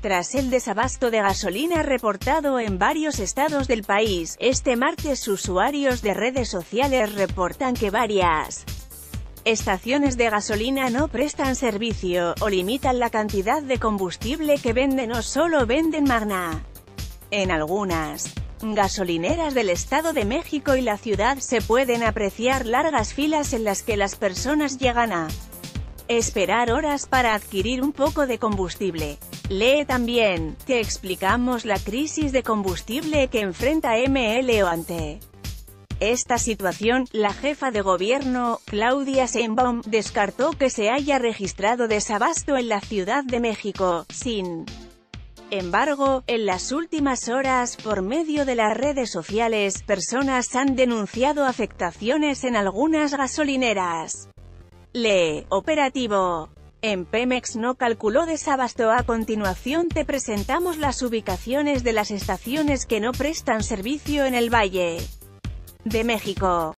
Tras el desabasto de gasolina reportado en varios estados del país, este martes usuarios de redes sociales reportan que varias estaciones de gasolina no prestan servicio, o limitan la cantidad de combustible que venden o solo venden Magna. En algunas gasolineras del Estado de México y la ciudad se pueden apreciar largas filas en las que las personas llegan a esperar horas para adquirir un poco de combustible. Lee también, te explicamos la crisis de combustible que enfrenta MLO ante esta situación. La jefa de gobierno, Claudia Sheinbaum, descartó que se haya registrado desabasto en la Ciudad de México. Sin embargo, en las últimas horas, por medio de las redes sociales, personas han denunciado afectaciones en algunas gasolineras. Lee, operativo en Pemex no calculó desabasto. A continuación te presentamos las ubicaciones de las estaciones que no prestan servicio en el Valle de México.